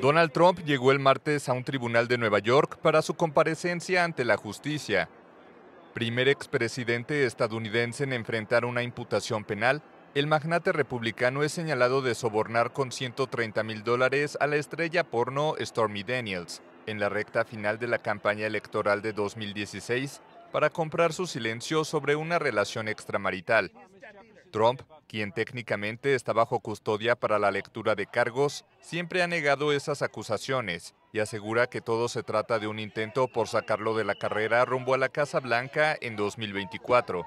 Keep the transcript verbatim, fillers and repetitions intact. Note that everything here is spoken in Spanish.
Donald Trump llegó el martes a un tribunal de Nueva York para su comparecencia ante la justicia. Primer expresidente estadounidense en enfrentar una imputación penal, el magnate republicano es señalado de sobornar con ciento treinta mil dólares a la estrella porno Stormy Daniels en la recta final de la campaña electoral de dos mil dieciséis para comprar su silencio sobre una relación extramarital. Trump, quien técnicamente está bajo custodia para la lectura de cargos, siempre ha negado esas acusaciones y asegura que todo se trata de un intento por sacarlo de la carrera rumbo a la Casa Blanca en dos mil veinticuatro.